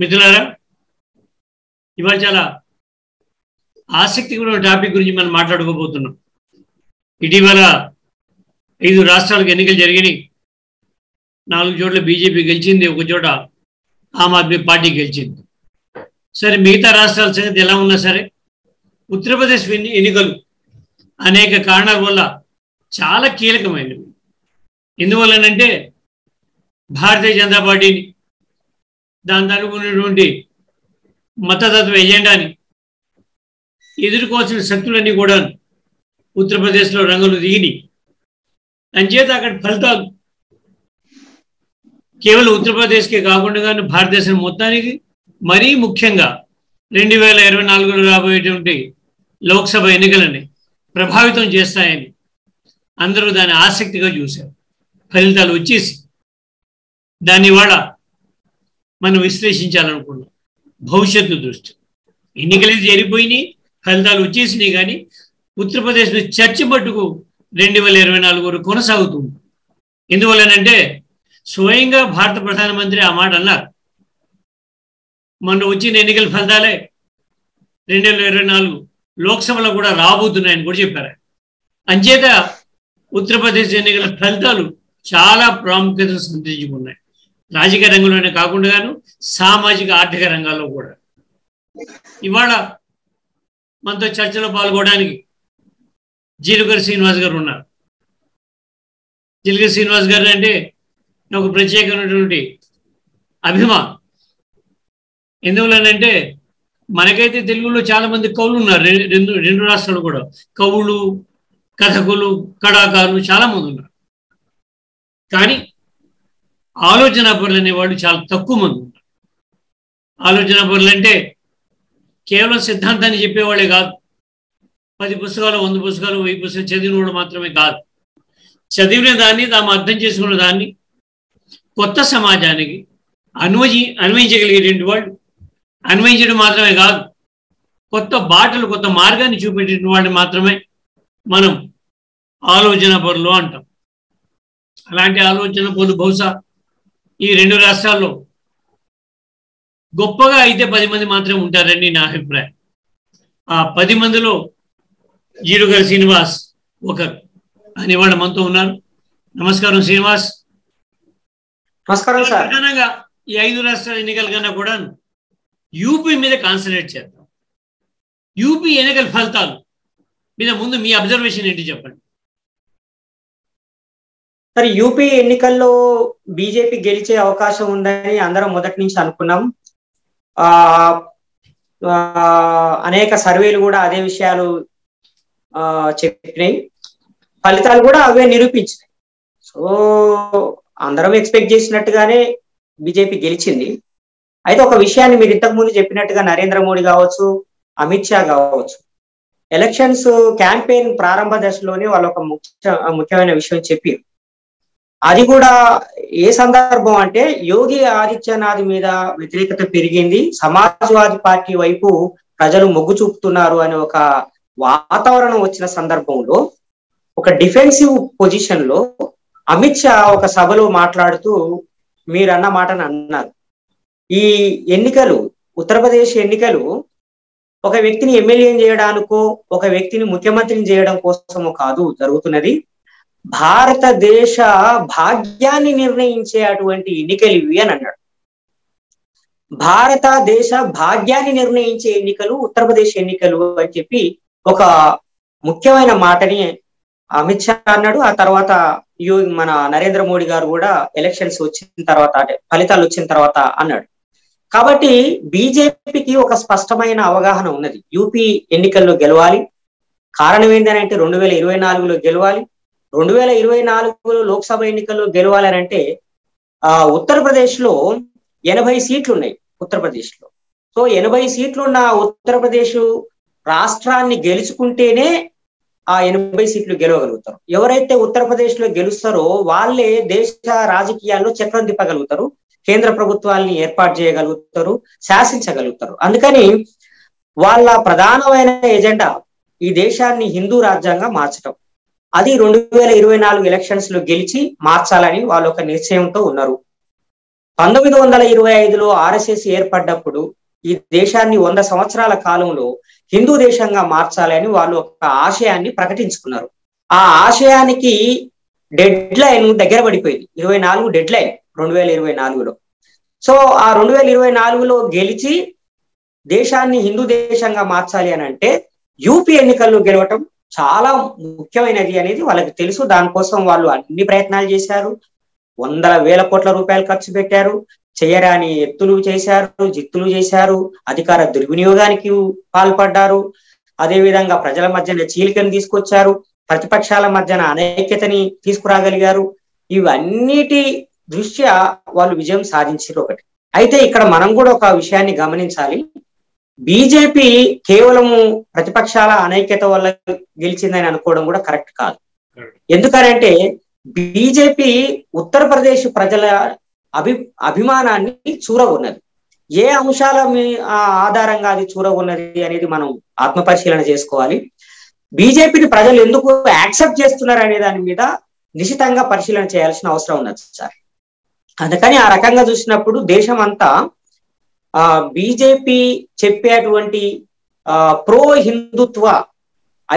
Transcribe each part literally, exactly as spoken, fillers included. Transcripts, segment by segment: మిత్రులారా ఇవాళ చాలా ఆసక్తికరమైన టాపిక్ గురించి మనం మాట్లాడుకోబోతున్నాం। ఇటీవల ఐదు రాష్ట్రాలకు ఎన్నికలు జరిగినాయి। నాలుగు చోట్ల బీజేపీ గెలిచింది, ఒక చోట ఆమ్ ఆద్మీ పార్టీ గెలిచింది। సరే, మిగతా రాష్ట్రాల సంగతి ఎలా ఉన్నా సరే ఉత్తరప్రదేశ్ ఎన్నికలు అనేక కారణాల వల్ల చాలా కీలకమైనవి। ఎందువల్లనంటే భారతీయ జనతా పార్టీని, దాని తరపునటువంటి మతతత్వ ఎజెండాని ఎదుర్కోవాల్సిన శక్తులన్నీ కూడా ఉత్తరప్రదేశ్లో రంగులు దిగినాయి। అంచేత అక్కడ ఫలితాలు కేవలం ఉత్తరప్రదేశ్కే కాకుండా కానీ భారతదేశం మొత్తానికి, మరీ ముఖ్యంగా రెండు వేల ఇరవై నాలుగులో రాబోయేటువంటి లోక్సభ ఎన్నికలని ప్రభావితం చేస్తాయని అందరూ దాన్ని ఆసక్తిగా చూశారు। ఫలితాలు వచ్చేసి దాన్ని వాళ్ళ మనం విశ్లేషించాలనుకున్నాం భవిష్యత్తు దృష్టి। ఎన్నికలు జరిగిపోయినాయి, ఫలితాలు వచ్చేసినాయి, కానీ ఉత్తరప్రదేశ్లో చర్చ మట్టుకు రెండు వేల ఇరవై నాలుగు వరకు కొనసాగుతుంది। ఎందువల్లనంటే స్వయంగా భారత ప్రధానమంత్రి ఆ మాట అన్నారు, మొన్న వచ్చిన ఎన్నికల ఫలితాలే రెండు వేల ఇరవై నాలుగు లోక్సభలో కూడా రాబోతున్నాయని కూడా చెప్పారు। అంచేత ఉత్తరప్రదేశ్ ఎన్నికల ఫలితాలు చాలా ప్రాముఖ్యతను సంతరించుకున్నాయి, రాజకీయ రంగంలోనే కాకుండాను సామాజిక ఆర్థిక రంగాల్లో కూడా। ఇవాళ మనతో చర్చలో పాల్గొనడానికి జీలకర్ర శ్రీనివాస్ గారు ఉన్నారు। జీలకర్ర శ్రీనివాస్ గారు అంటే నాకు ప్రత్యేకమైనటువంటి అభిమానం। ఎందువలనంటే మనకైతే తెలుగులో చాలా మంది కవులు ఉన్నారు, రెండు రెండు రాష్ట్రాలు కూడా కవులు, కథకులు, కళాకారులు చాలా మంది ఉన్నారు, కానీ ఆలోచన పరులు అనేవాళ్ళు చాలా తక్కువ మంది ఉన్నారు। ఆలోచన పరులు అంటే కేవలం సిద్ధాంతాన్ని చెప్పేవాళ్ళే కాదు, పది పుస్తకాలు, వంద పుస్తకాలు, వెయ్యి పుస్తకాలు చదివినవాళ్ళు మాత్రమే కాదు, చదివిన దాన్ని తాము అర్థం చేసుకున్న దాన్ని కొత్త సమాజానికి అన్వయి అన్వయించగలిగేటువంటి వాళ్ళు, అన్వయించడం మాత్రమే కాదు కొత్త బాటలు, కొత్త మార్గాన్ని చూపేటువంటి వాళ్ళని మాత్రమే మనం ఆలోచన పరులు అంటాం। అలాంటి ఆలోచన పరులు బహుశా ఈ రెండు రాష్ట్రాల్లో గొప్పగా అయితే పది మంది మాత్రమే ఉంటారని నా అభిప్రాయం। ఆ పది మందిలో జీలుగల శ్రీనివాస్ ఒకరు అనేవాళ్ళు మనతో ఉన్నారు। నమస్కారం శ్రీనివాస్। నమస్కారం సార్। ప్రధానంగా ఈ ఐదు రాష్ట్రాల ఎన్నికల కన్నా కూడా యూపీ మీద కాన్సన్ట్రేట్ చేద్దాం। యూపీ ఎన్నికల ఫలితాలు మీద ముందు మీ అబ్జర్వేషన్ ఏంటి చెప్పండి సార్। యూపీ ఎన్నికల్లో బీజేపీ గెలిచే అవకాశం ఉందని అందరం మొదటి నుంచి అనుకున్నాం। ఆ అనేక సర్వేలు కూడా అదే విషయాలు ఆ చెప్పినాయి, ఫలితాలు కూడా అవే నిరూపించినాయి। సో అందరం ఎక్స్పెక్ట్ చేసినట్టుగానే బీజేపీ గెలిచింది। అయితే ఒక విషయాన్ని మీరు ఇంతకుముందు చెప్పినట్టుగా నరేంద్ర మోడీ కావచ్చు, అమిత్ షా కావచ్చు, ఎలక్షన్స్ క్యాంపెయిన్ ప్రారంభ దశలోనే వాళ్ళు ఒక ముఖ్య ముఖ్యమైన విషయం చెప్పి, అది కూడా ఏ సందర్భం అంటే యోగి ఆదిత్యనాథ్ మీద వ్యతిరేకత పెరిగింది, సమాజ్వాదీ పార్టీ వైపు ప్రజలు మొగ్గు చూపుతున్నారు అనే ఒక వాతావరణం వచ్చిన సందర్భంలో ఒక డిఫెన్సివ్ పొజిషన్ లో అమిత్ షా ఒక సభలో మాట్లాడుతూ మీరన్న మాటను అన్నారు, ఈ ఎన్నికలు ఉత్తరప్రదేశ్ ఎన్నికలు ఒక వ్యక్తిని ఎమ్మెల్యేని చేయడానికో ఒక వ్యక్తిని ముఖ్యమంత్రిని చేయడం కోసమో కాదు జరుగుతున్నది, భారతదేశ భాగ్యాన్ని నిర్ణయించే అటువంటి ఎన్నికలు ఇవి అని అన్నాడు। భారతదేశ భాగ్యాన్ని నిర్ణయించే ఎన్నికలు ఉత్తరప్రదేశ్ ఎన్నికలు అని చెప్పి ఒక ముఖ్యమైన మాటని అమిత్ షా అన్నాడు। ఆ తర్వాత మన నరేంద్ర మోడీ గారు కూడా ఎలక్షన్స్ వచ్చిన తర్వాత, అంటే ఫలితాలు వచ్చిన తర్వాత అన్నాడు। కాబట్టి బీజేపీకి ఒక స్పష్టమైన అవగాహన ఉన్నది, యూపీ ఎన్నికల్లో గెలవాలి, కారణం ఏంటంటే రెండు వేల ఇరవై నాలుగులో గెలవాలి, రెండు వేల ఇరవై నాలుగులో లోక్సభ ఎన్నికల్లో గెలవాలనంటే ఆ ఉత్తరప్రదేశ్లో ఎనభై సీట్లు ఉన్నాయి ఉత్తరప్రదేశ్లో। సో ఎనభై సీట్లున్న ఉత్తరప్రదేశ్ రాష్ట్రాన్ని గెలుచుకుంటేనే ఆ ఎనభై సీట్లు గెలవగలుగుతారు। ఎవరైతే ఉత్తరప్రదేశ్ లో గెలుస్తారో వాళ్ళే దేశ రాజకీయాల్లో చక్రం తిప్పగలుగుతారు, కేంద్ర ప్రభుత్వాలని ఏర్పాటు చేయగలుగుతారు, శాసించగలుగుతారు। అందుకని వాళ్ళ ప్రధానమైన ఎజెండా ఈ దేశాన్ని హిందూ రాజ్యంగా మార్చడం, అది రెండు వేల ఇరవై నాలుగు ఎలక్షన్స్ లో గెలిచి మార్చాలని వాళ్ళు ఒక నిశ్చయంతో ఉన్నారు। పంతొమ్మిది వందల ఇరవై ఐదులో ఆర్ఎస్ఎస్ ఏర్పడ్డప్పుడు ఈ దేశాన్ని వంద సంవత్సరాల కాలంలో హిందూ దేశంగా మార్చాలని వాళ్ళు ఒక ఆశయాన్ని ప్రకటించుకున్నారు. ఆ ఆశయానికి డెడ్ లైన్ దగ్గర పడిపోయింది. ఇరవై నాలుగు డెడ్ లైన్ రెండు వేల ఇరవై నాలుగులో సో ఆ రెండు వేల ఇరవై నాలుగులో గెలిచి దేశాన్ని హిందూ దేశంగా మార్చాలి అని అంటే యూపీ ఎన్నికల్లో గెలవటం చాలా ముఖ్యమైనది అనేది వాళ్ళకి తెలుసు. దానికోసం వాళ్ళు అన్ని ప్రయత్నాలు చేశారు, వందల వేల కోట్ల రూపాయలు ఖర్చు పెట్టారు, చేయరాని ఎత్తులు చేశారు, జిత్తులు చేశారు, అధికార దుర్వినియోగానికి పాల్పడ్డారు, అదేవిధంగా ప్రజల మధ్యన చీలికను తీసుకొచ్చారు, ప్రతిపక్షాల మధ్యన అనైక్యతని తీసుకురాగలిగారు. ఇవన్నిటి దృష్ట్యా వాళ్ళు విజయం సాధించారు. ఒకటి అయితే ఇక్కడ మనం కూడా ఒక విషయాన్ని గమనించాలి. బీజేపీ కేవలము ప్రతిపక్షాల అనైక్యత వల్ల గెలిచిందని అనుకోవడం కూడా కరెక్ట్ కాదు. ఎందుకనంటే బీజేపీ ఉత్తరప్రదేశ్ ప్రజల అభి అభిమానాన్ని చూరగొన్నది. ఏ అంశాల ఆధారంగా అది చూరగొన్నది అనేది మనం ఆత్మపరిశీలన చేసుకోవాలి. బీజేపీని ప్రజలు ఎందుకు యాక్సెప్ట్ చేస్తున్నారు అనే దాని మీద నిశితంగా పరిశీలన చేయాల్సిన అవసరం ఉన్నది సార్. అందుకని ఆ రకంగా చూసినప్పుడు దేశం అంతా ఆ బీజేపీ చెప్పేటువంటి ఆ ప్రో హిందుత్వ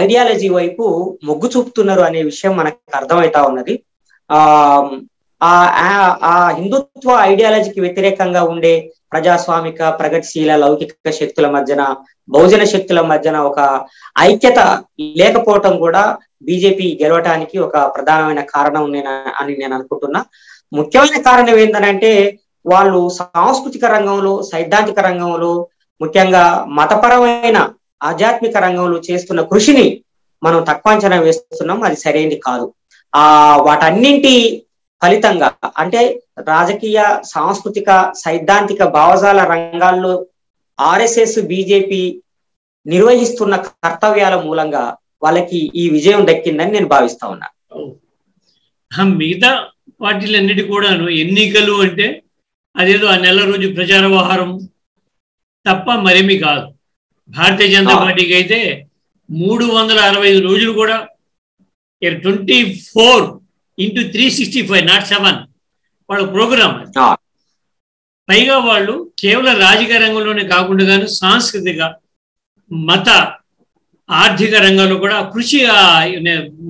ఐడియాలజీ వైపు మొగ్గు చూపుతున్నారు అనే విషయం మనకు అర్థమవుతా ఉన్నది. ఆ ఆ హిందుత్వ ఐడియాలజీకి వ్యతిరేకంగా ఉండే ప్రజాస్వామిక ప్రగతిశీల లౌకిక శక్తుల మధ్యన బహుజన శక్తుల మధ్యన ఒక ఐక్యత లేకపోవటం కూడా బీజేపీ గెలవటానికి ఒక ప్రధానమైన కారణం నేను అని నేను అనుకుంటున్నా. ముఖ్యమైన కారణం ఏంటంటే వాళ్ళు సాంస్కృతిక రంగంలో, సైద్ధాంతిక రంగంలో, ముఖ్యంగా మతపరమైన ఆధ్యాత్మిక రంగంలో చేస్తున్న కృషిని మనం తక్కువ అంచనా వేస్తున్నాం. అది సరైనది కాదు. ఆ వాటన్నింటి ఫలితంగా అంటే రాజకీయ, సాంస్కృతిక, సైద్ధాంతిక భావజాల రంగాల్లో ఆర్ఎస్ఎస్ బీజేపీ నిర్వహిస్తున్న కర్తవ్యాల మూలంగా వాళ్ళకి ఈ విజయం దక్కిందని నేను భావిస్తా ఉన్నా. మిగతా పార్టీలన్నిటి కూడాను ఎన్నికలు అంటే అదేదో ఆ నెల రోజు ప్రచార వ్యవహారం తప్ప మరేమీ కాదు. భారతీయ జనతా పార్టీకి అయితే మూడు వందల అరవై ఐదు రోజులు కూడా twenty four into three sixty five not seven వాళ్ళ ప్రోగ్రామ్. పైగా వాళ్ళు కేవలం రాజకీయ రంగంలోనే కాకుండా సాంస్కృతిక, మత, ఆర్థిక రంగంలో కూడా కృషి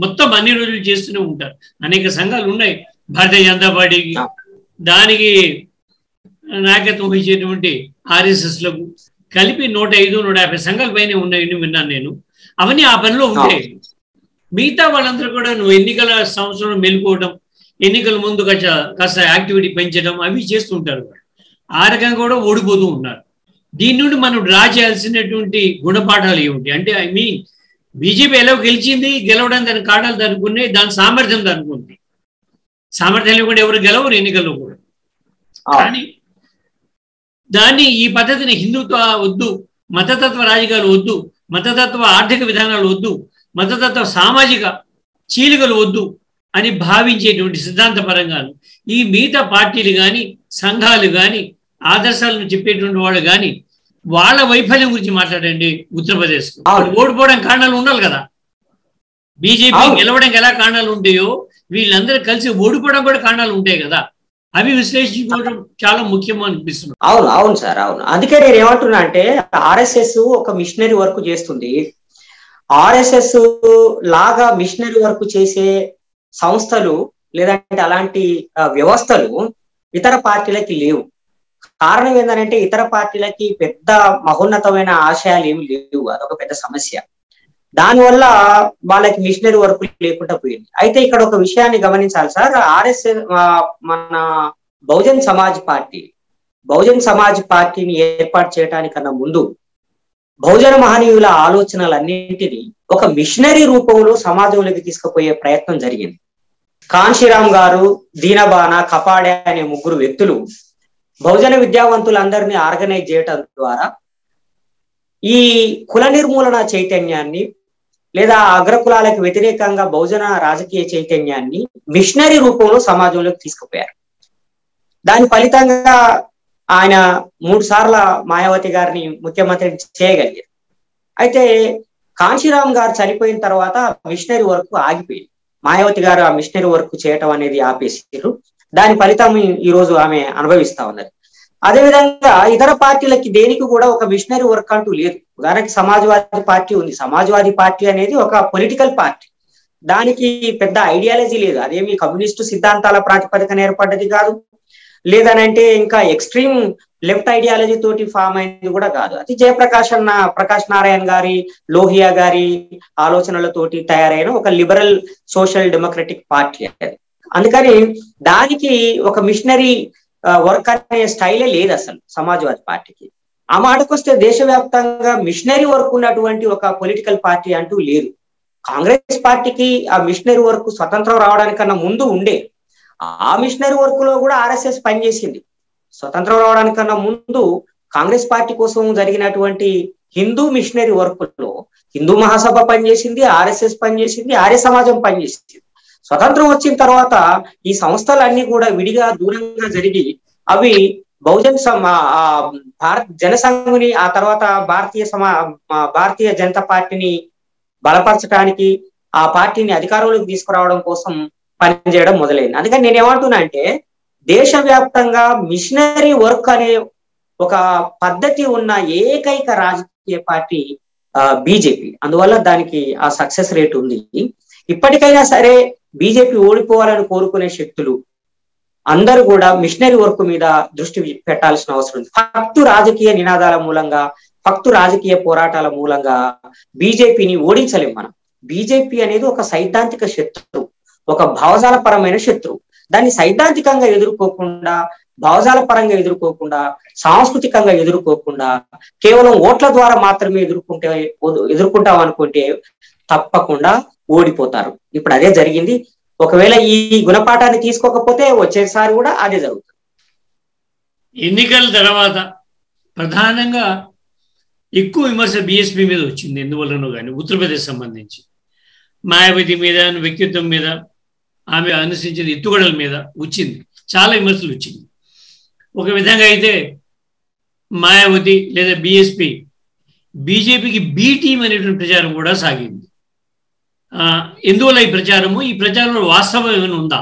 మొత్తం అన్ని రోజులు చేస్తూనే ఉంటారు. అనేక సంఘాలు ఉన్నాయి భారతీయ జనతా పార్టీకి, దానికి నాయకత్వం వహించేటువంటి ఆర్ఎస్ఎస్లకు కలిపి నూట ఐదు నూట యాభై సంఘాల పైన ఉన్నాయని విన్నాను నేను. అవన్నీ ఆ పనిలో ఉంటాయి. మిగతా వాళ్ళందరూ కూడా నువ్వు ఎన్నికల సంవత్సరం మెలుకోవడం, ఎన్నికల ముందు కాస్త కాస్త యాక్టివిటీ పెంచడం అవి చేస్తూ ఉంటారు. ఆ రకంగా కూడా ఓడిపోతూ ఉన్నారు. దీని నుండి మనం డ్రా చేయాల్సినటువంటి గుణపాఠాలు ఏమిటి అంటే, ఐ మీన్ బీజేపీ ఎలా గెలిచింది, గెలవడానికి దాని కారణాలు దానికి, దాని సామర్థ్యం దానికి, సామర్థ్యం లేకుండా ఎవరు గెలవరు ఎన్నికల్లో కూడా. కానీ దాన్ని ఈ పద్ధతిని హిందుత్వ వద్దు, మతతత్వ రాజకీయాలు వద్దు, మతతత్వ ఆర్థిక విధానాలు వద్దు, మతతత్వ సామాజిక చీలికలు వద్దు అని భావించేటువంటి సిద్ధాంతపరంగా ఈ మిగతా పార్టీలు కానీ, సంఘాలు కానీ, ఆదర్శాలను చెప్పేటువంటి వాళ్ళు కానీ వాళ్ళ వైఫల్యం గురించి మాట్లాడండి. ఉత్తరప్రదేశ్ ఓడిపోవడం కారణాలు ఉండాలి కదా. బీజేపీ గెలవడానికి ఎలా కారణాలు ఉంటాయో వీళ్ళందరూ కలిసి ఓడిపోవడం కూడా కారణాలు ఉంటాయి కదా. అవి విశ్లేషించుకోవడం చాలా ముఖ్యం అనిపిస్తుంది. అవును అవును సార్ అవును అందుకే నేను ఏమంటున్నా అంటే ఆర్ఎస్ఎస్ ఒక మిషనరీ వర్క్ చేస్తుంది. ఆర్ఎస్ఎస్ లాగా మిషనరీ వర్క్ చేసే సంస్థలు లేదంటే అలాంటి వ్యవస్థలు ఇతర పార్టీలకి లేవు. కారణం ఏంటంటే ఇతర పార్టీలకి పెద్ద మహోన్నతమైన ఆశయాలు ఏమి లేవు. అదొక పెద్ద సమస్య. దానివల్ల వాళ్ళకి మిషనరీ వర్క్ లేకుండా పోయింది. అయితే ఇక్కడ ఒక విషయాన్ని గమనించాలి సార్. ఆర్ఎస్ఎస్ మన బహుజన్ సమాజ్ పార్టీ బహుజన్ సమాజ్ పార్టీని ఏర్పాటు చేయడానికన్నా ముందు బహుజన మహనీయుల ఆలోచనలన్నింటినీ ఒక మిషనరీ రూపంలో సమాజంలోకి తీసుకుపోయే ప్రయత్నం జరిగింది. కాన్షీరామ్ గారు, దీనబాన, కపాడే అనే ముగ్గురు వ్యక్తులు బహుజన విద్యావంతులందరినీ ఆర్గనైజ్ చేయటం ద్వారా ఈ కుల నిర్మూలన చైతన్యాన్ని లేదా అగ్రకులాలకు వ్యతిరేకంగా బహుజన రాజకీయ చైతన్యాన్ని మిషనరీ రూపంలో సమాజంలోకి తీసుకుపోయారు. దాని ఫలితంగా ఆయన మూడు సార్ల మాయావతి గారిని ముఖ్యమంత్రిని చేయగలిగారు. అయితే కాన్షీరామ్ గారు చనిపోయిన తర్వాత మిషనరీ వర్క్ ఆగిపోయింది. మాయావతి గారు ఆ మిషనరీ వర్క్ చేయటం అనేది ఆపేసారు. దాని ఫలితం ఈ రోజు ఆమె అనుభవిస్తా ఉన్నారు. అదే విధంగా ఇతర పార్టీలకి దేనికి కూడా ఒక మిషనరీ వర్క్ అంటూ లేదు. ఉదాహరణకి సమాజ్వాదీ పార్టీ ఉంది. సమాజ్వాదీ పార్టీ అనేది ఒక పొలిటికల్ పార్టీ, దానికి పెద్ద ఐడియాలజీ లేదు. అదేమి కమ్యూనిస్టు సిద్ధాంతాల ప్రాతిపదికన ఏర్పడ్డది కాదు, లేదనంటే ఇంకా ఎక్స్ట్రీమ్ లెఫ్ట్ ఐడియాలజీ తోటి ఫామ్ అయింది కూడా కాదు. అది జయప్రకాష్ అన్న ప్రకాష్ నారాయణ గారి, లోహియా గారి ఆలోచనలతోటి తయారైన ఒక లిబరల్ సోషల్ డెమోక్రటిక్ పార్టీ. అందుకని దానికి ఒక మిషనరీ వర్క్ అనే స్టైలే లేదు అసలు సమాజ్వాదీ పార్టీకి. ఆ మాటకు వస్తే దేశవ్యాప్తంగా మిషనరీ వర్క్ ఉన్నటువంటి ఒక పొలిటికల్ పార్టీ అంటూ లేదు. కాంగ్రెస్ పార్టీకి ఆ మిషనరీ వర్క్ స్వతంత్రం రావడానికన్నా ముందు ఉండే, ఆ మిషనరీ వర్క్ లో కూడా ఆర్ఎస్ఎస్ పనిచేసింది. స్వతంత్రం రావడానికన్నా ముందు కాంగ్రెస్ పార్టీ కోసం జరిగినటువంటి హిందూ మిషనరీ వర్క్ లో హిందూ మహాసభ పనిచేసింది, ఆర్ఎస్ఎస్ పనిచేసింది, ఆర్య సమాజం పనిచేసింది. స్వతంత్రం వచ్చిన తర్వాత ఈ సంస్థలన్నీ కూడా విడిగా దూరంగా జరిగి అవి బహుజన్ సమా భారత జనసంఘుని, ఆ తర్వాత భారతీయ సమా భారతీయ జనతా పార్టీని బలపరచడానికి, ఆ పార్టీని అధికారంలోకి తీసుకురావడం కోసం పనిచేయడం మొదలైంది. అందుకని నేను ఏమంటున్నా అంటే దేశవ్యాప్తంగా మిషనరీ వర్క్ అనే ఒక పద్ధతి ఉన్న ఏకైక రాజకీయ పార్టీ బీజేపీ. అందువల్ల దానికి ఆ సక్సెస్ రేట్ ఉంది. ఇప్పటికైనా సరే బీజేపీ ఓడిపోవాలని కోరుకునే శక్తులు అందరూ కూడా మిషనరీ వర్క్ మీద దృష్టి పెట్టాల్సిన అవసరం ఉంది. ఫక్తు రాజకీయ నినాదాల మూలంగా, ఫక్తు రాజకీయ పోరాటాల మూలంగా బీజేపీని ఓడించలేం మనం. బీజేపీ అనేది ఒక సైద్ధాంతిక శత్రువు, ఒక భావజాల పరమైన శత్రువు. దాన్ని సైద్ధాంతికంగా ఎదుర్కోకుండా, భావజాల పరంగా ఎదుర్కోకుండా, సాంస్కృతికంగా ఎదుర్కోకుండా కేవలం ఓట్ల ద్వారా మాత్రమే ఎదుర్కొంటే ఎదుర్కొంటాం అనుకుంటే తప్పకుండా ఓడిపోతారు. ఇప్పుడు అదే జరిగింది. ఒకవేళ ఈ గుణపాఠాన్ని తీసుకోకపోతే వచ్చేసారి కూడా అదే జరుగుతుంది. ఎన్నికల తర్వాత ప్రధానంగా ఎక్కువ విమర్శ బీఎస్పీ మీద వచ్చింది. ఎందువల్లనో కానీ ఉత్తరప్రదేశ్ సంబంధించి మాయావతి మీద, వ్యక్తిత్వం మీద, ఆమె అనుసరించిన ఎత్తుగడల మీద వచ్చింది, చాలా విమర్శలు వచ్చింది. ఒక విధంగా అయితే మాయావతి లేదా బీఎస్పీ బీజేపీకి బీ టీం అనేటువంటి ప్రచారం కూడా సాగింది. ఎందువల్ల ఈ ప్రచారము? ఈ ప్రచారంలో వాస్తవం ఏమైనా ఉందా?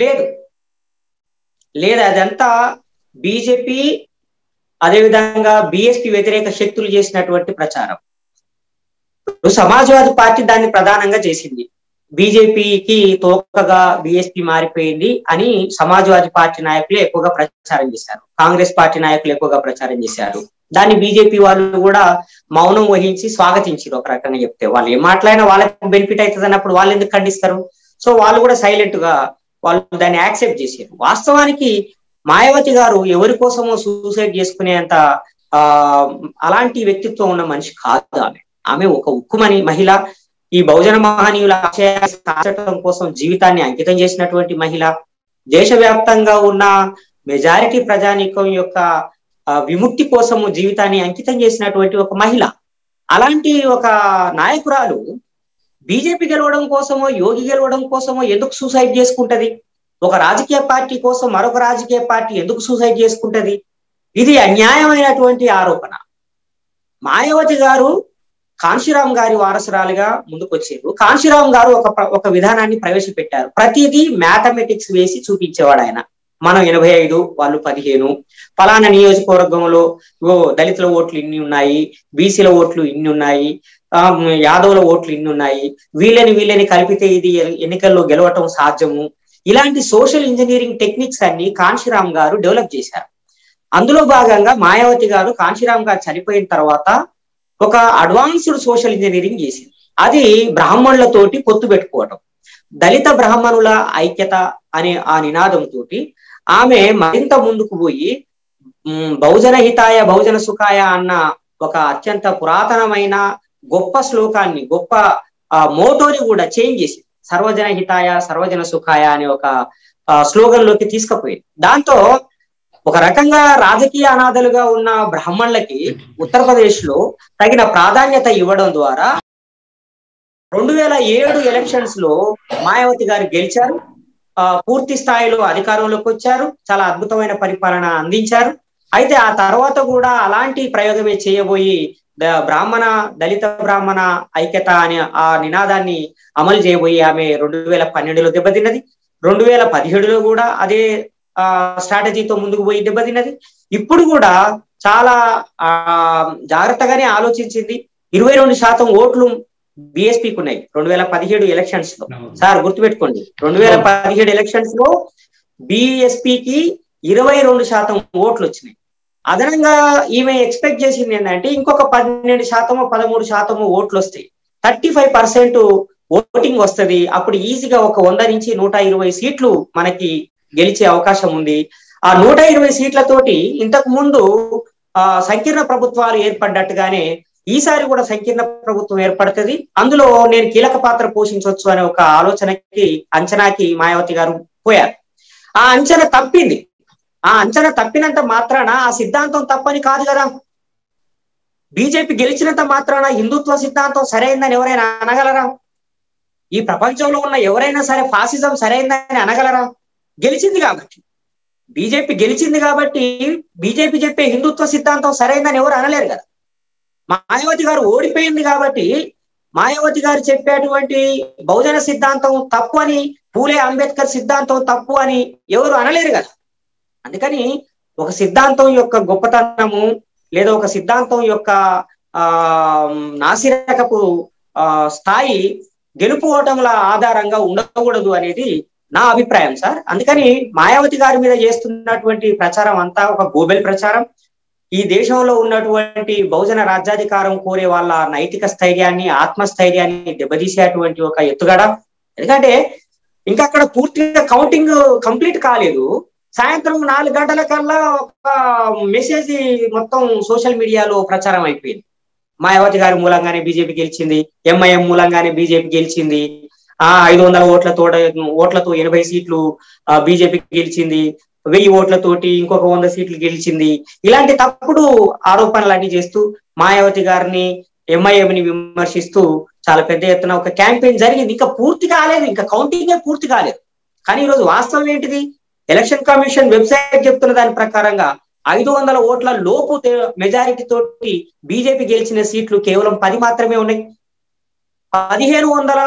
లేదు లేదు అదంతా బీజేపీ అదేవిధంగా బీఎస్పీ వ్యతిరేక శక్తులు చేసినటువంటి ప్రచారం. సమాజ్వాదీ పార్టీ దాన్ని ప్రధానంగా చేసింది. బీజేపీకి తోకగా బీఎస్పీ మారిపోయింది అని సమాజ్వాదీ పార్టీ నాయకులు ఎక్కువగా ప్రచారం చేశారు, కాంగ్రెస్ పార్టీ నాయకులు ఎక్కువగా ప్రచారం చేశారు. దాన్ని బీజేపీ వాళ్ళు కూడా మౌనం వహించి స్వాగతించారు. ఒక రకంగా చెప్తే వాళ్ళు ఏం మాట్లాడినా వాళ్ళకి బెనిఫిట్ అవుతుంది అన్నప్పుడు వాళ్ళు ఎందుకు ఖండిస్తారు? సో వాళ్ళు కూడా సైలెంట్ గా వాళ్ళు దాన్ని యాక్సెప్ట్ చేశారు. వాస్తవానికి మాయావతి గారు ఎవరి కోసమో సూసైడ్ చేసుకునేంత ఆ అలాంటి వ్యక్తిత్వం ఉన్న మనిషి కాదు ఆమె. ఆమె ఒక ఉక్కుమని మహిళ, ఈ బహుజన మహనీయుల ఆశయాన్ని సాధించడం కోసం జీవితాన్ని అంకితం చేసినటువంటి మహిళ, దేశవ్యాప్తంగా ఉన్న మెజారిటీ ప్రజానీకం యొక్క విముక్తి కోసము జీవితాన్ని అంకితం చేసినటువంటి ఒక మహిళ. అలాంటి ఒక నాయకురాలు బీజేపీ గెలవడం కోసమో, యోగి గెలవడం కోసమో ఎందుకు సూసైడ్ చేసుకుంటది? ఒక రాజకీయ పార్టీ కోసం మరొక రాజకీయ పార్టీ ఎందుకు సూసైడ్ చేసుకుంటది? ఇది అన్యాయమైనటువంటి ఆరోపణ. మాయావతి గారు కాన్షీరామ్ గారి వారసురాలుగా ముందుకు వచ్చారు. కాన్షీరామ్ గారు ఒక ఒక విధానాన్ని ప్రవేశపెట్టారు. ప్రతిదీ మ్యాథమెటిక్స్ వేసి చూపించేవాడు ఆయన. మనం ఎనభై ఐదు వాళ్ళు పదిహేను, ఫలానా నియోజకవర్గంలో దళితుల ఓట్లు ఇన్ని ఉన్నాయి, బీసీల ఓట్లు ఇన్ని ఉన్నాయి, ఆ యాదవుల ఓట్లు ఇన్ని ఉన్నాయి, వీళ్ళని వీళ్ళని కలిపితే ఇది ఎన్నికల్లో గెలవటం సాధ్యము. ఇలాంటి సోషల్ ఇంజనీరింగ్ టెక్నిక్స్ అన్ని కాన్షీరామ్ గారు డెవలప్ చేశారు. అందులో భాగంగా మాయావతి గారు కాన్షీరామ్ గారు చనిపోయిన తర్వాత ఒక అడ్వాన్స్డ్ సోషల్ ఇంజనీరింగ్ చేసింది. అది బ్రాహ్మణులతోటి పొత్తు పెట్టుకోవటం, దళిత బ్రాహ్మణుల ఐక్యత అనే ఆ నినాదంతో ఆమె మరింత ముందుకు పోయి బహుజన హితాయ బహుజన సుఖాయ అన్న ఒక అత్యంత పురాతనమైన గొప్ప శ్లోకాన్ని, గొప్ప మోటోని కూడా చేంజ్ చేసింది. సర్వజన హితాయ సర్వజన సుఖాయ అనే ఒక స్లోగన్ లోకి తీసుకుపోయింది. దాంతో ఒక రకంగా రాజకీయ అనాథలుగా ఉన్న బ్రాహ్మణులకి ఉత్తరప్రదేశ్ లో తగిన ప్రాధాన్యత ఇవ్వడం ద్వారా రెండు వేల ఏడు ఎలక్షన్స్ లో మాయావతి గారు గెలిచారు. ఆ పూర్తి స్థాయిలో అధికారంలోకి వచ్చారు. చాలా అద్భుతమైన పరిపాలన అందించారు. అయితే ఆ తర్వాత కూడా అలాంటి ప్రయోగమే చేయబోయి బ్రాహ్మణ దళిత బ్రాహ్మణ ఐక్యత అనే ఆ నినాదాన్ని అమలు చేయబోయి ఆమె రెండు వేల పన్నెండులో దెబ్బతిన్నది. రెండు వేల పదిహేడులో కూడా అదే స్ట్రాటజీతో ముందుకు పోయి దెబ్బతిన్నది. ఇప్పుడు కూడా చాలా జాగృతగానే ఆలోచించింది. ఇరవై రెండు శాతం ఓట్లు బీఎస్పీకి ఉన్నాయి రెండు వేల పదిహేడు ఎలక్షన్స్ లో. సార్ గుర్తుపెట్టుకోండి, రెండు వేల పదిహేడు ఎలక్షన్స్ లో బీఎస్పీకి ఇరవై రెండు శాతం ఓట్లు వచ్చినాయి. అదనంగా ఈమె ఎక్స్పెక్ట్ చేసింది ఏంటంటే ఇంకొక పన్నెండు శాతము పదమూడు శాతము ఓట్లు వస్తాయి, థర్టీ ఫైవ్ పర్సెంట్ ఓటింగ్ వస్తుంది. అప్పుడు ఈజీగా ఒక వంద నుంచి నూట ఇరవై సీట్లు మనకి గెలిచే అవకాశం ఉంది. ఆ నూట ఇరవై సీట్లతోటి ఇంతకు ముందు ఆ సంకీర్ణ ప్రభుత్వాలు ఏర్పడ్డట్టుగానే ఈసారి కూడా సంకీర్ణ ప్రభుత్వం ఏర్పడుతుంది, అందులో నేను కీలక పాత్ర పోషించవచ్చు అనే ఒక ఆలోచనకి అంచనాకి మాయావతి గారు పోయారు. ఆ అంచనా తప్పింది. ఆ అంచనా తప్పినంత మాత్రాన ఆ సిద్ధాంతం తప్పని కాదు కదా. బీజేపీ గెలిచినంత మాత్రాన హిందుత్వ సిద్ధాంతం సరైందని ఎవరైనా అనగలరా? ఈ ప్రపంచంలో ఉన్న ఎవరైనా సరే ఫాసిజం సరైందని అనగలరా? గెలిచింది కాబట్టి, బీజేపీ గెలిచింది కాబట్టి బీజేపీ చెప్పే హిందుత్వ సిద్ధాంతం సరైందని ఎవరు అనలేరు కదా. మాయావతి గారు ఓడిపోయింది కాబట్టి మాయావతి గారు చెప్పేటువంటి బహుజన సిద్ధాంతం తప్పు అని, పూలే అంబేద్కర్ సిద్ధాంతం తప్పు అని ఎవరు అనలేరు కదా. అందుకని ఒక సిద్ధాంతం యొక్క గొప్పతనము లేదా ఒక సిద్ధాంతం యొక్క ఆ నాసిరకపు ఆ స్థాయి గెలుపు ఓటముల ఆధారంగా ఉండకూడదు అనేది నా అభిప్రాయం సార్. అందుకని మాయావతి గారి మీద చేస్తున్నటువంటి ప్రచారం అంతా ఒక గోబెల్ ప్రచారం. ఈ దేశంలో ఉన్నటువంటి బహుజన రాజ్యాధికారం కోరే వాళ్ళ నైతిక స్థైర్యాన్ని ఆత్మస్థైర్యాన్ని దెబ్బతీసేటువంటి ఒక ఎత్తుగడ. ఎందుకంటే ఇంకా అక్కడ పూర్తిగా కౌంటింగ్ కంప్లీట్ కాలేదు. సాయంత్రం నాలుగు గంటల కల్లా ఒక మెసేజ్ మొత్తం సోషల్ మీడియాలో ప్రచారం అయిపోయింది. మాయావతి గారి మూలంగానే బీజేపీ గెలిచింది, ఎంఐఎం మూలంగానే బీజేపీ గెలిచింది, ఆ ఐదు వందల ఓట్లతో ఓట్లతో ఎనభై సీట్లు బీజేపీ గెలిచింది, వెయ్యి ఓట్లతోటి ఇంకొక వంద సీట్లు గెలిచింది, ఇలాంటి తప్పుడు ఆరోపణలన్నీ చేస్తూ మాయావతి గారిని ఎంఐఎంని విమర్శిస్తూ చాలా పెద్ద ఎత్తున ఒక క్యాంపెయిన్ జరిగింది. ఇంకా పూర్తి కాలేదు, ఇంకా కౌంటింగే పూర్తి కాలేదు. కానీ ఈరోజు వాస్తవం ఏంటిది? ఎలక్షన్ కమిషన్ వెబ్సైట్ చెప్తున్న దాని ప్రకారంగా ఐదు వందల ఓట్ల లోపు మెజారిటీ తోటి బీజేపీ గెలిచిన సీట్లు కేవలం పది మాత్రమే ఉన్నాయి. పదిహేను వందల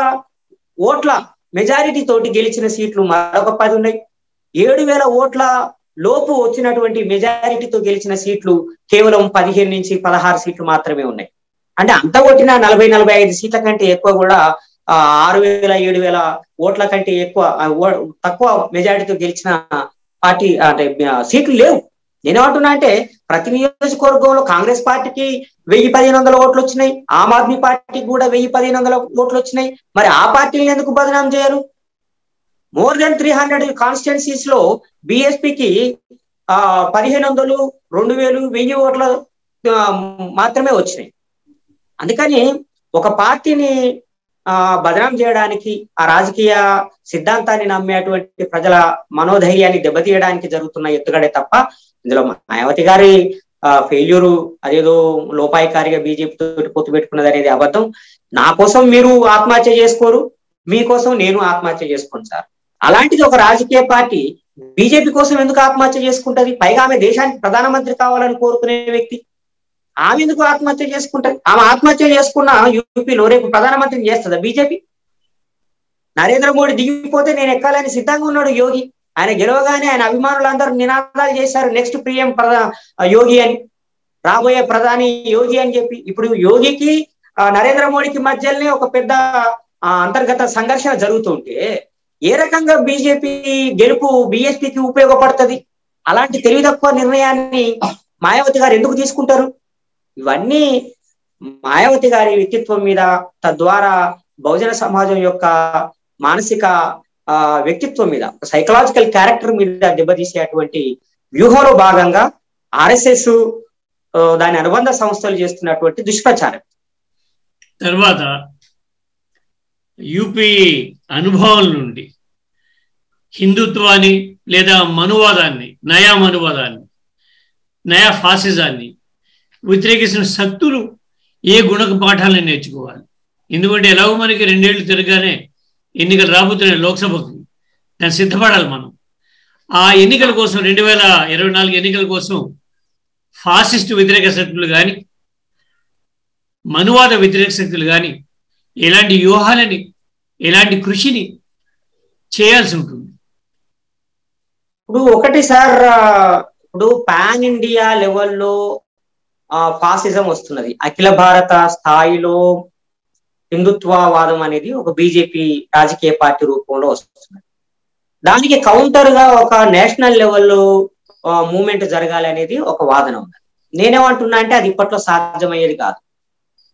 ఓట్ల మెజారిటీ తోటి గెలిచిన సీట్లు మరొక పది ఉన్నాయి. ఏడు వేల ఓట్ల లోపు వచ్చినటువంటి మెజారిటీతో గెలిచిన సీట్లు కేవలం పదిహేను నుంచి పదహారు సీట్లు మాత్రమే ఉన్నాయి. అంటే అంత ఓటిన నలభై నలభై ఐదు సీట్ల కంటే ఎక్కువ కూడా ఆరు వేల ఏడు వేల ఓట్ల కంటే ఎక్కువ తక్కువ మెజారిటీతో గెలిచిన పార్టీ అంటే సీట్లు లేవు. నేనేమంటున్నా అంటే ప్రతి నియోజకవర్గంలో కాంగ్రెస్ పార్టీకి వెయ్యి పదిహేను వందల ఓట్లు వచ్చినాయి, ఆమ్ ఆద్మీ పార్టీకి కూడా వెయ్యి పదిహేను వందల ఓట్లు వచ్చినాయి. మరి ఆ పార్టీని ఎందుకు బదనాం చేయరు? More than three hundred constituencies లో బిఎస్పీకి ఆ పదిహేను వందలు రెండు వేలు వెయ్యి ఓట్ల మాత్రమే వచ్చినాయి. అందుకని ఒక పార్టీని ఆ బదనాం చేయడానికి, ఆ రాజకీయ సిద్ధాంతాన్ని నమ్మేటువంటి ప్రజల మనోధైర్యాన్ని దెబ్బతీయడానికి జరుగుతున్న ఎత్తుగడే తప్ప ఇందులో మాయావతి గారి ఆ ఫెయిల్యూరు అదేదో లోపాయికారిగా బీజేపీతో పొత్తు పెట్టుకున్నది అనేది అబద్ధం. నా కోసం మీరు ఆత్మహత్య చేసుకోరు, మీకోసం నేను ఆత్మహత్య చేసుకోను సార్. అలాంటిది ఒక రాజకీయ పార్టీ బీజేపీ కోసం ఎందుకు ఆత్మహత్య చేసుకుంటది? పైగా ఆమె దేశానికి ప్రధానమంత్రి కావాలని కోరుకునే వ్యక్తి, ఆమె ఎందుకు ఆత్మహత్య చేసుకుంటది? ఆమె ఆత్మహత్య చేసుకున్న యూపీలో రేపు ప్రధానమంత్రిని చేస్తుందా బీజేపీ? నరేంద్ర మోడీ దిగిపోతే నేను ఎక్కాలని సిద్ధంగా ఉన్నాడు యోగి. ఆయన గెలవగానే ఆయన అభిమానులందరూ నినాదాలు చేశారు, నెక్స్ట్ పిఎం ప్రధాన యోగి అని, రాబోయే ప్రధాని యోగి అని చెప్పి. ఇప్పుడు యోగికి నరేంద్ర మోడీకి మధ్యలోనే ఒక పెద్ద అంతర్గత సంఘర్షణ జరుగుతుంటే ఏ రకంగా బీజేపీ గెలుపు బీఎస్పీకి ఉపయోగపడుతుంది? అలాంటి తెలివి తక్కువ నిర్ణయాన్ని మాయావతి గారు ఎందుకు తీసుకుంటారు? ఇవన్నీ మాయావతి గారి వ్యక్తిత్వం మీద, తద్వారా బహుజన సమాజం యొక్క మానసిక ఆ వ్యక్తిత్వం మీద, సైకలాజికల్ క్యారెక్టర్ మీద దెబ్బతీసేటువంటి వ్యూహంలో భాగంగా ఆర్ఎస్ఎస్ దాని అనుబంధ సంస్థలు చేస్తున్నటువంటి దుష్ప్రచారం. తర్వాత యూపీ అనుభవం నుండి హిందుత్వాన్ని లేదా మనువాదాన్ని, నయా మనువాదాన్ని, నయా ఫాసిజాన్ని వ్యతిరేకించిన శక్తులు ఏ గుణక పాఠాలను నేర్చుకోవాలి? ఎందుకంటే ఎలాగో మనకి రెండేళ్లు తిరగగానే ఎన్నికలు రాబోతున్నాయి లోక్సభకు, దాన్ని సిద్ధపడాలి మనం. ఆ ఎన్నికల కోసం రెండు వేల ఇరవై నాలుగు ఎన్నికల కోసం ఫాసిస్ట్ వ్యతిరేక శక్తులు కానీ మనువాద వ్యతిరేక శక్తులు కానీ ఎలాంటి వ్యూహాలని, ఎలాంటి కృషిని చేయాల్సి ఉంటుంది? पैन इंडिया फासिजम वस्तुन्नदी अखिल भारत स्थायिलो हिंदुत्ववादम अनेदी बीजेपी राजकीय पार्टी रूपंलो वस्तुन्नदी दानिकी कौंटर गा ఒక నేషనల్ లెవెల్లో మూవ్‌మెంట్ జరగాలి అనేది ఒక వాదన ఉంది. నేనేమంటున్నా అంటే అది ఇప్పట్లో సాధ్యమయ్యేది కాదు.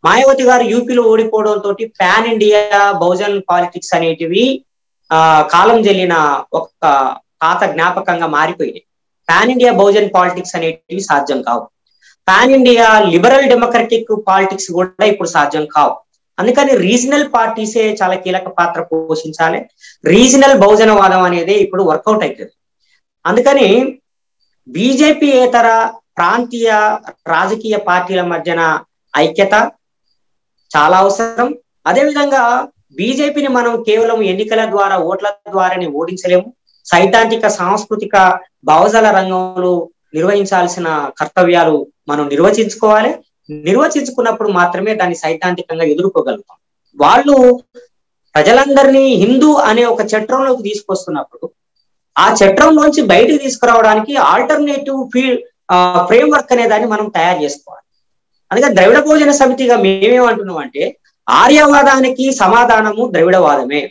మాయావతి గారు యూపీలో ఓడిపోవడంతోటి పాన్ ఇండియా బౌజన్ పాలిటిక్స్ అనేటివి ఆ కాలం జల్లిన ఒక పాత జ్ఞాపకంగా మారిపోయింది. పాన్ ఇండియా బౌజన్ పాలిటిక్స్ అనేటివి సాధ్యం కావు. Pan India liberal democratic politics కూడా ఇప్పుడు సాధ్యం కావు. అందుకని రీజనల్ పార్టీసే చాలా కీలక పాత్ర పోషించాలి. రీజనల్ బౌజనవాదం అనేది ఇప్పుడు వర్కౌట్ అవుతుంది. అందుకని బీజేపీ ఏతర ప్రాంతీయ రాజకీయ పార్టీల మధ్యన ఐక్యత చాలా అవసరం. అదే విధంగా బీజేపీని మనం కేవలం ఎన్నికల ద్వారా ఓట్ల ద్వారానే ఓడించలేము. సైద్ధాంతిక సాంస్కృతిక భావజాల రంగంలో నిర్వహించాల్సిన కర్తవ్యాలు మనం నిర్వర్తించుకోవాలి. నిర్వర్తించుకున్నప్పుడు మాత్రమే దాని సైద్ధాంతికంగా ఎదుర్కోగలుగుతాం. వాళ్ళు ప్రజలందరినీ హిందూ అనే ఒక చట్రంలోకి తీసుకొస్తున్నప్పుడు ఆ చట్రం నుంచి బయటికి తీసుకురావడానికి ఆల్టర్నేటివ్ ఫీల్డ్ ఫ్రేమ్వర్క్ అనే దాన్ని మనం తయారు చేసుకోవాలి. అందుకని ద్రవిడ భోజన సమితిగా మేమేమంటున్నాం అంటే ఆర్యవాదానికి సమాధానము ద్రవిడవాదమే.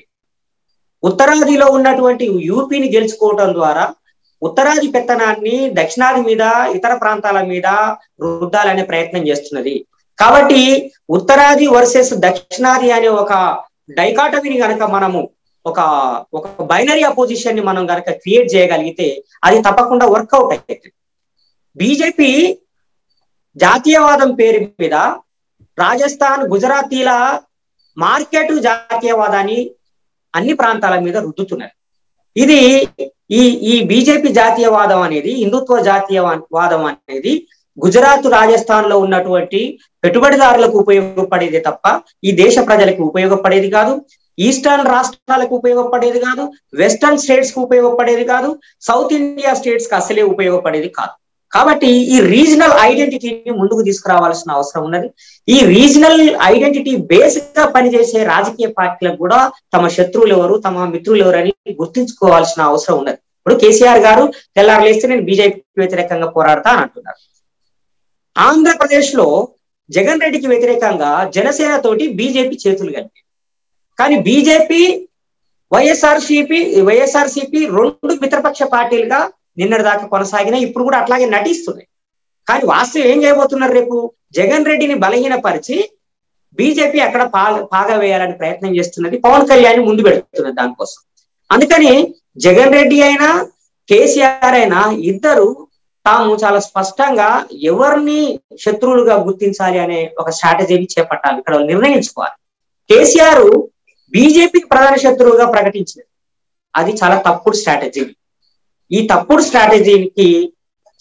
ఉత్తరాదిలో ఉన్నటువంటి యూపీని గెలుచుకోవటం ద్వారా ఉత్తరాది పెత్తనాన్ని దక్షిణాది మీద ఇతర ప్రాంతాల మీద రుద్దాలనే ప్రయత్నం చేస్తున్నది. కాబట్టి ఉత్తరాది వర్సెస్ దక్షిణాది అనే ఒక డైకాటమీని గనక మనము ఒక ఒక బైనరీ అపోజిషన్ ని మనం గనక క్రియేట్ చేయగలిగితే అది తప్పకుండా వర్కౌట్ అవుతుంది. బీజేపీ జాతీయవాదం పేరు మీద రాజస్థాన్ గుజరాతీల మార్కెట్ జాతీయవాదాన్ని అన్ని ప్రాంతాల మీద రుద్దుతున్నారు. ఇది ఈ ఈ బీజేపీ జాతీయవాదం అనేది హిందుత్వ జాతీయవాదం అనేది గుజరాత్ రాజస్థాన్ లో ఉన్నటువంటి పెట్టుబడిదారులకు ఉపయోగపడేది తప్ప ఈ దేశ ప్రజలకు ఉపయోగపడేది కాదు. ఈస్టర్న్ రాష్ట్రాలకు ఉపయోగపడేది కాదు. వెస్టర్న్ స్టేట్స్ కు ఉపయోగపడేది కాదు. సౌత్ ఇండియా స్టేట్స్ కు అసలే ఉపయోగపడేది కాదు. కాబట్టి ఈ రీజనల్ ఐడెంటిటీని ముందుకు తీసుకురావాల్సిన అవసరం ఉన్నది. ఈ రీజనల్ ఐడెంటిటీ బేస్ గా పనిచేసే రాజకీయ పార్టీలకు కూడా తమ శత్రువులు ఎవరు తమ మిత్రులు ఎవరని గుర్తించుకోవాల్సిన అవసరం ఉన్నది. ఇప్పుడు కేసీఆర్ గారు తెల్లారు లేస్తే నేను బీజేపీకి వ్యతిరేకంగా పోరాడతా అని అంటున్నారు. ఆంధ్రప్రదేశ్ లో జగన్ రెడ్డికి వ్యతిరేకంగా జనసేన తోటి బీజేపీ చేతులు కలిపి కానీ బీజేపీ వైఎస్ఆర్సీపీ వైఎస్ఆర్సీపీ రెండు మిత్రపక్ష పార్టీలుగా నిన్నటి దాకా కొనసాగినా ఇప్పుడు కూడా అట్లాగే నటిస్తున్నాయి. కానీ వాస్తవం ఏం చేయబోతున్నారు? రేపు జగన్ రెడ్డిని బలహీనపరిచి బీజేపీ అక్కడ పాగా వేయాలని ప్రయత్నం చేస్తున్నది. పవన్ కళ్యాణ్ ముందు పెడుతున్నది దానికోసం. అందుకని జగన్ రెడ్డి అయినా కేసీఆర్ అయినా ఇద్దరు తాము చాలా స్పష్టంగా ఎవరిని శత్రువులుగా గుర్తించాలి అనే ఒక స్ట్రాటజీని చేపట్టాలి. ఇక్కడ నిర్ణయించుకోవాలి. కేసీఆర్ బీజేపీకి ప్రధాన శత్రువుగా ప్రకటించింది అది చాలా తప్పుడు స్ట్రాటజీ. ఈ తప్పుడు స్ట్రాటజీకి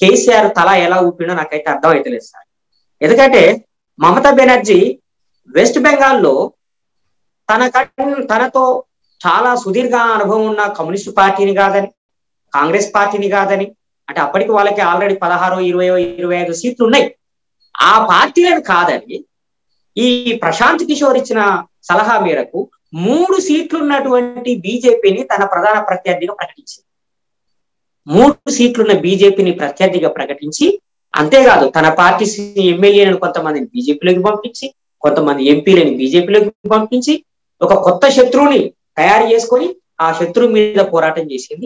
కేసీఆర్ తల ఎలా ఊపినో నాకైతే అర్థం అవుతలేదు సార్. ఎందుకంటే మమతా బెనర్జీ వెస్ట్ బెంగాల్లో తన తనతో చాలా సుదీర్ఘ అనుభవం ఉన్న కమ్యూనిస్టు పార్టీని కాదని కాంగ్రెస్ పార్టీని కాదని అంటే అప్పటికి వాళ్ళకి ఆల్రెడీ పదహారో ఇరవయో ఇరవై ఐదు సీట్లు ఉన్నాయి ఆ పార్టీలను కాదని ఈ ప్రశాంత్ కిషోర్ ఇచ్చిన సలహా మేరకు మూడు సీట్లు ఉన్నటువంటి బీజేపీని తన ప్రధాన ప్రత్యర్థిగా ప్రకటించింది. మూడు సీట్లున్న బీజేపీని ప్రత్యర్థిగా ప్రకటించి అంతేకాదు తన పార్టీ ఎమ్మెల్యేలను కొంతమందిని బీజేపీలోకి పంపించి కొంతమంది ఎంపీలను బీజేపీలోకి పంపించి ఒక కొత్త శత్రువుని తయారు చేసుకొని ఆ శత్రువు మీద పోరాటం చేసింది.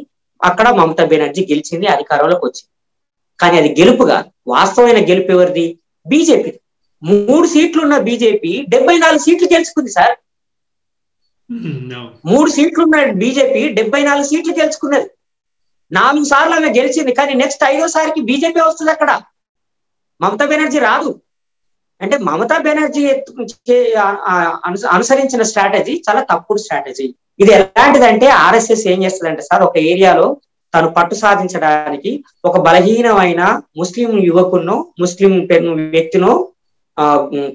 అక్కడ మమతా బెనర్జీ గెలిచింది, అధికారంలోకి వచ్చింది. కానీ అది గెలుపు కాదు. వాస్తవమైన గెలుపు ఎవరిది? బీజేపీ. మూడు సీట్లున్న బీజేపీ డెబ్బై నాలుగు సీట్లు గెలుచుకుంది సార్. మూడు సీట్లున్న బీజేపీ డెబ్బై నాలుగు సీట్లు గెలుచుకున్నది. నాలుగు సార్లు ఆమె గెలిచింది కానీ నెక్స్ట్ ఐదోసారికి బీజేపీ వస్తుంది, అక్కడ మమతా బెనర్జీ రాదు. అంటే మమతా బెనర్జీ అనుసరించిన స్ట్రాటజీ చాలా తప్పుడు స్ట్రాటజీ. ఇది ఎలాంటిదంటే ఆర్ఎస్ఎస్ ఏం చేస్తుందంటే సార్, ఒక ఏరియాలో తను పట్టు సాధించడానికి ఒక బలహీనమైన ముస్లిం యువకును ముస్లిం వ్యక్తిను ఆ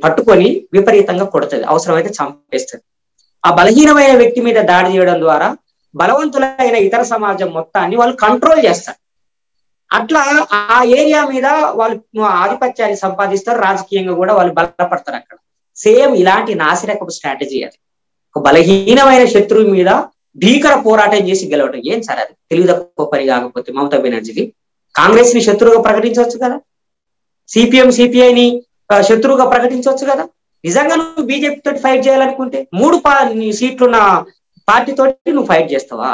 పట్టుకొని విపరీతంగా కొడుతుంది, అవసరమైతే చంపేస్తుంది. ఆ బలహీనమైన వ్యక్తి మీద దాడి చేయడం ద్వారా బలవంతులైన ఇతర సమాజం మొత్తాన్ని వాళ్ళు కంట్రోల్ చేస్తారు. అట్లా ఆ ఏరియా మీద వాళ్ళు ఆధిపత్యాన్ని సంపాదిస్తారు, రాజకీయంగా కూడా వాళ్ళు బలపడతారు. అక్కడ సేమ్ ఇలాంటి నాసిరకపు స్ట్రాటజీ అది. ఒక బలహీనమైన శత్రువు మీద భీకర పోరాటం చేసి గెలవటం ఏం సార్ అది? తెలుగు తక్కువ పని కాకపోతే మమతా బెనర్జీకి కాంగ్రెస్ ని శత్రువుగా ప్రకటించవచ్చు కదా, సిపిఎం సిపిఐని శత్రువుగా ప్రకటించవచ్చు కదా. నిజంగా నువ్వు బీజేపీ తోటి ఫైట్ చేయాలనుకుంటే మూడు సీట్లున్న పార్టీ తోటి నువ్వు ఫైట్ చేస్తావా?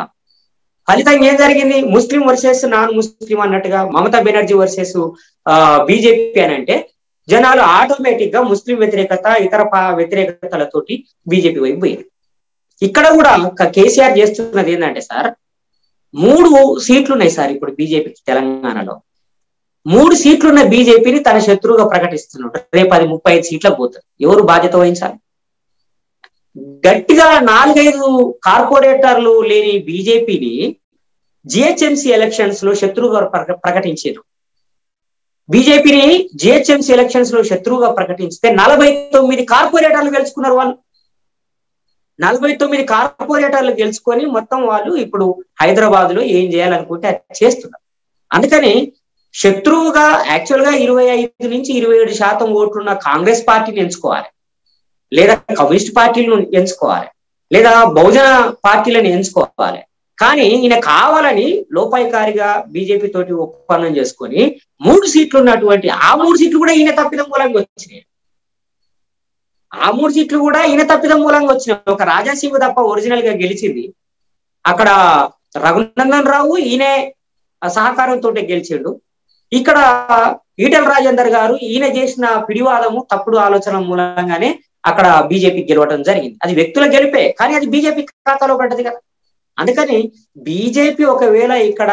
ఫలితంగా ఏం జరిగింది? ముస్లిం వర్సెస్ నాన్ ముస్లిం అన్నట్టుగా మమతా బెనర్జీ వర్సెస్ బీజేపీ అని అంటే జనాలు ఆటోమేటిక్ గా ముస్లిం వ్యతిరేకత ఇతర వ్యతిరేకతలతోటి బీజేపీ వైపు పోయింది. ఇక్కడ కూడా కేసీఆర్ చేస్తున్నది ఏంటంటే సార్, మూడు సీట్లు ఉన్నాయి సార్ ఇప్పుడు బీజేపీకి తెలంగాణలో, మూడు సీట్లున్న బీజేపీని తన శత్రువుగా ప్రకటిస్తున్నాడు. రేపు అది ముప్పై ఐదు సీట్లకు పోతుంది. ఎవరు బాధ్యత వహించాలి? గట్టిగా నాలుగైదు కార్పొరేటర్లు లేని బీజేపీని జిహెచ్ఎంసీ ఎలక్షన్స్ లో శత్రువుగా ప్రకటించారు. బీజేపీని జిహెచ్ఎంసీ ఎలక్షన్స్ లో శత్రువుగా ప్రకటిస్తే నలభై తొమ్మిది కార్పొరేటర్లు గెలుచుకున్నారు వాళ్ళు. నలభై తొమ్మిది కార్పొరేటర్లు గెలుచుకొని మొత్తం వాళ్ళు ఇప్పుడు హైదరాబాద్ లో ఏం చేయాలనుకుంటే అది చేస్తున్నారు. అందుకని శత్రువుగా యాక్చువల్ గా ఇరవై ఐదు నుంచి ఇరవై ఏడు శాతం ఓట్లున్న కాంగ్రెస్ పార్టీని ఎంచుకోవాలి, లేదా కమ్యూనిస్ట్ పార్టీలను ఎంచుకోవాలి, లేదా బహుజన పార్టీలను ఎంచుకోవాలి. కానీ ఈయన కావాలని లోపాయికారిగా బీజేపీ తోటి ఒప్పందం చేసుకొని మూడు సీట్లు ఉన్నటువంటి ఆ మూడు సీట్లు కూడా ఈయన తప్పిదం మూలంగా వచ్చినాయి. ఆ మూడు సీట్లు కూడా ఈయన తప్పిదం మూలంగా వచ్చినాయి. ఒక రాజాసింగ్ తప్ప ఒరిజినల్ గా గెలిచింది. అక్కడ రఘునందన్ రావు ఈయనే సహకారంతో గెలిచాడు. ఇక్కడ ఈటల రాజేందర్ గారు ఈయన చేసిన పిడివాదము తప్పుడు ఆలోచన మూలంగానే అక్కడ బీజేపీ గెలవడం జరిగింది. అది వ్యక్తుల గెలిపే, కానీ అది బీజేపీ ఖాతాలో పడ్డది కదా. అందుకని బీజేపీ ఒకవేళ ఇక్కడ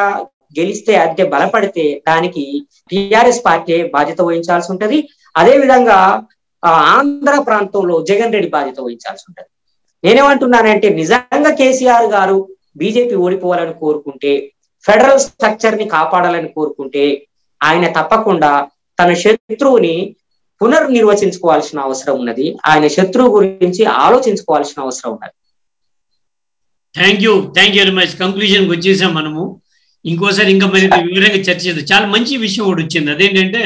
గెలిస్తే అద్దె బలపడితే దానికి టిఆర్ఎస్ పార్టీ బాధ్యత వహించాల్సి ఉంటది. అదేవిధంగా ఆంధ్ర ప్రాంతంలో జగన్ రెడ్డి బాధ్యత వహించాల్సి ఉంటది. నేనేమంటున్నానంటే నిజంగా కేసీఆర్ గారు బీజేపీ ఓడిపోవాలని కోరుకుంటే, ఫెడరల్ స్ట్రక్చర్ ని కాపాడాలని కోరుకుంటే ఆయన తప్పకుండా తన శత్రువుని పునర్నిర్వచించుకోవాల్సిన అవసరం ఉన్నది. ఆయన శత్రువు గురించి ఆలోచించుకోవాల్సిన అవసరం ఉన్నది. Thank you thank you very much. కంక్లూజన్కి వచ్చేసాం మనము. ఇంకోసారి ఇంకా మరి వివరంగా చర్చ చేద్దాం. చాలా మంచి విషయం కూడా వచ్చింది. అదేంటంటే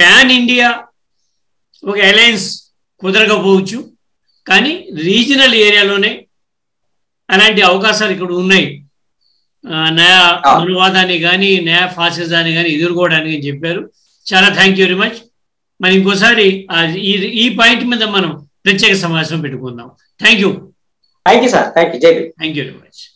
పాన్ ఇండియా ఒక అలయన్స్ కుదరకపోవచ్చు, కానీ రీజనల్ ఏరియాలోనే అలాంటి అవకాశాలు ఇక్కడ ఉన్నాయి. నయా అనువాదాన్ని కానీ నయా ఫాసిజాన్ని కానీ ఎదుర్కోవడానికి చెప్పారు. చాలా థ్యాంక్ యూ వెరీ మచ్. మరి ఇంకోసారి ఈ పాయింట్ మీద మనం ప్రత్యేక సమావేశం పెట్టుకుందాం. Thank you. Thank you, sir. Thank you, J B. Thank you very much.